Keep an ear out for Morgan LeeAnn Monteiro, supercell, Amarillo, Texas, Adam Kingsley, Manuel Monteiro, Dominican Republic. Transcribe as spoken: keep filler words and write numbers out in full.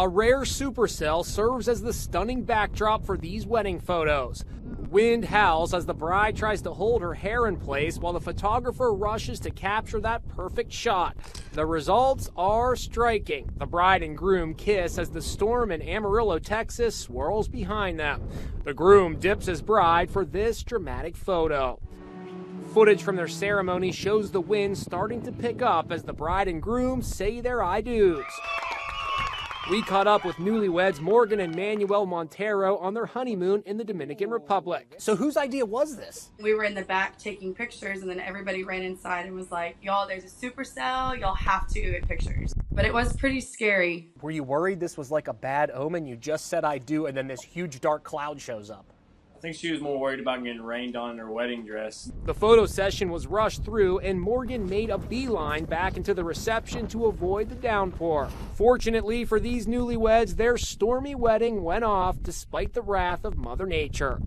A rare supercell serves as the stunning backdrop for these wedding photos. Wind howls as the bride tries to hold her hair in place while the photographer rushes to capture that perfect shot. The results are striking. The bride and groom kiss as the storm in Amarillo, Texas swirls behind them. The groom dips his bride for this dramatic photo. Footage from their ceremony shows the wind starting to pick up as the bride and groom say their I do's. We caught up with newlyweds Morgan and Manuel Monteiro on their honeymoon in the Dominican Republic. So whose idea was this? We were in the back taking pictures, and then everybody ran inside and was like, y'all, there's a supercell, y'all have to get pictures. But it was pretty scary. Were you worried this was like a bad omen? You just said I do, and then this huge dark cloud shows up. I think she was more worried about getting rained on in her wedding dress. The photo session was rushed through, and Morgan made a beeline back into the reception to avoid the downpour. Fortunately for these newlyweds, their stormy wedding went off despite the wrath of Mother Nature.